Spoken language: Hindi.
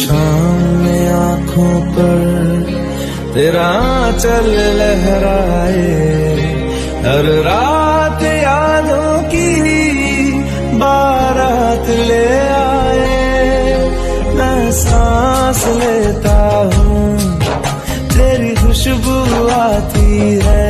सामने आंखों पर तेरा आंचल लहराए, हर रात यादों की बारात ले आए। मैं सांस लेता हूँ तेरी खुशबू आती है,